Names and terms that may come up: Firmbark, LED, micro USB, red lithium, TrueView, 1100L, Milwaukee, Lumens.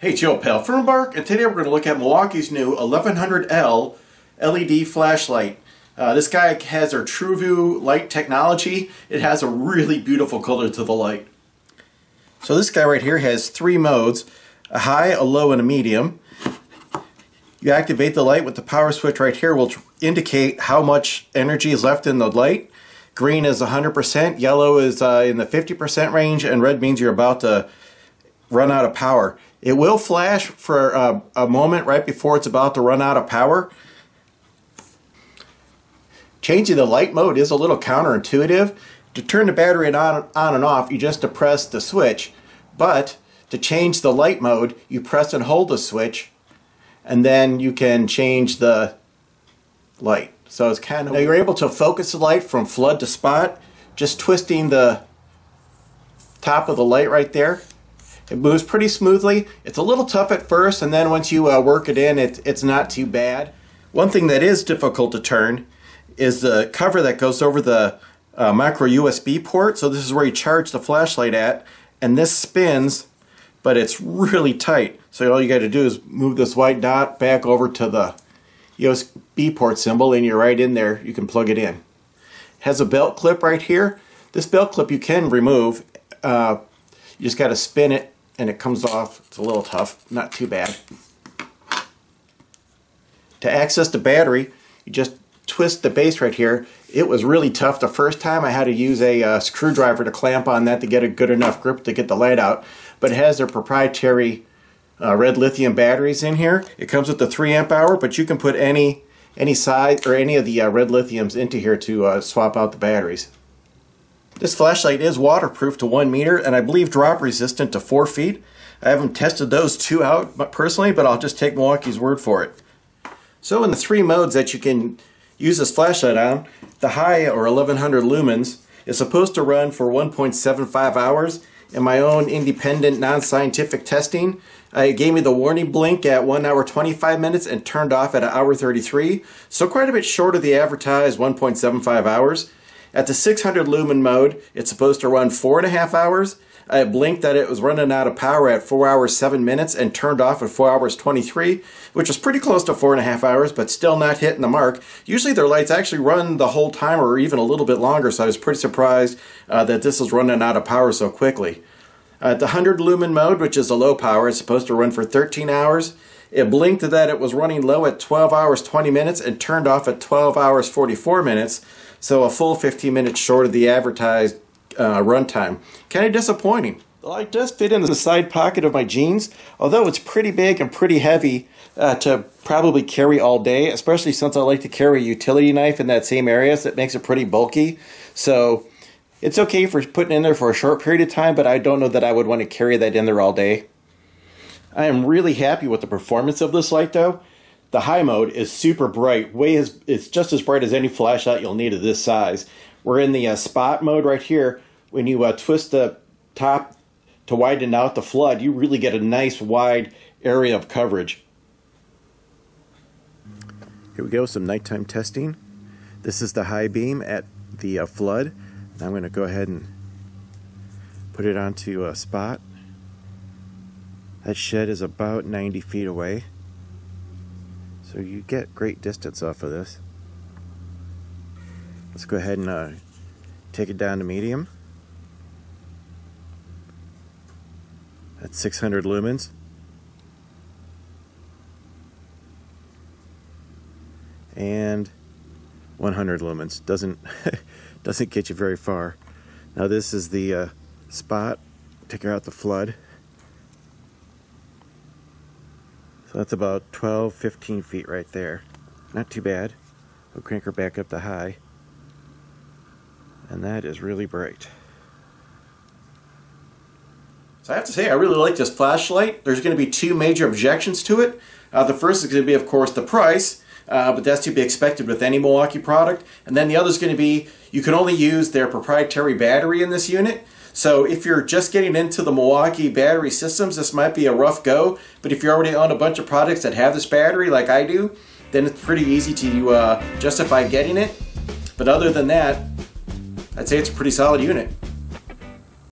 Hey, it's your old pal Firmbark, and today we're going to look at Milwaukee's new 1100L LED flashlight. This guy has our TrueView light technology. It has a really beautiful color to the light. So this guy right here has three modes, a high, a low, and a medium. You activate the light with the power switch right here, which will indicate how much energy is left in the light. Green is 100%, yellow is in the 50% range, and red means you're about to run out of power. It will flash for a moment right before it's about to run out of power. Changing the light mode is a little counterintuitive. To turn the battery on and off, you just depress the switch. But to change the light mode, you press and hold the switch, and then you can change the light. So it's kind of, you're able to focus the light from flood to spot, just twisting the top of the light right there. It moves pretty smoothly. It's a little tough at first, and then once you work it in, it's not too bad. One thing that is difficult to turn is the cover that goes over the micro USB port. So this is where you charge the flashlight at, and this spins, but it's really tight. So all you got to do is move this white dot back over to the USB port symbol, and you're right in there. You can plug it in. It has a belt clip right here. This belt clip you can remove. You just got to spin it, and it comes off. It's a little tough, not too bad. To access the battery, you just twist the base right here. It was really tough the first time. I had to use a screwdriver to clamp on that to get a good enough grip to get the light out. But it has their proprietary red lithium batteries in here. It comes with the 3 amp hour, but you can put any size or any of the red lithiums into here to swap out the batteries. This flashlight is waterproof to 1 meter, and I believe drop resistant to 4 feet. I haven't tested those two out personally, but I'll just take Milwaukee's word for it. So in the three modes that you can use this flashlight on, the high, or 1100 lumens, is supposed to run for 1.75 hours. In my own independent, non-scientific testing, it gave me the warning blink at 1 hour 25 minutes and turned off at an hour 33, so quite a bit short of the advertised 1.75 hours. At the 600 lumen mode, it's supposed to run 4.5 hours. I blinked that it was running out of power at 4 hours 7 minutes and turned off at 4 hours 23, which was pretty close to 4.5 hours, but still not hitting the mark. Usually their lights actually run the whole time or even a little bit longer, so I was pretty surprised that this is running out of power so quickly. The 100 lumen mode, which is a low power, is supposed to run for 13 hours. It blinked that it was running low at 12 hours 20 minutes and turned off at 12 hours 44 minutes, so a full 15 minutes short of the advertised runtime. Kind of disappointing. The light does fit in the side pocket of my jeans, although it's pretty big and pretty heavy to probably carry all day, especially since I like to carry a utility knife in that same area, so it makes it pretty bulky. So it's okay for putting in there for a short period of time, but I don't know that I would want to carry that in there all day. I am really happy with the performance of this light though. The high mode is super bright. It's just as bright as any flashlight you'll need of this size. We're in the spot mode right here. When you twist the top to widen out the flood, you really get a nice wide area of coverage. Here we go, some nighttime testing. This is the high beam at the flood. Now I'm going to go ahead and put it onto a spot. That shed is about 90 feet away, so you get great distance off of this. Let's go ahead and take it down to medium. That's 600 lumens. And 100 lumens. Doesn't get you very far. Now this is the spot. Take her out the flood. So that's about 12, 15 feet right there. Not too bad. We'll crank her back up to high. And that is really bright. So I have to say, I really like this flashlight. There's going to be two major objections to it. The first is going to be, of course, the price, but that's to be expected with any Milwaukee product. And then the other is going to be, you can only use their proprietary battery in this unit. So if you're just getting into the Milwaukee battery systems, this might be a rough go. But if you already own a bunch of products that have this battery, like I do, then it's pretty easy to justify getting it. But other than that, I'd say it's a pretty solid unit.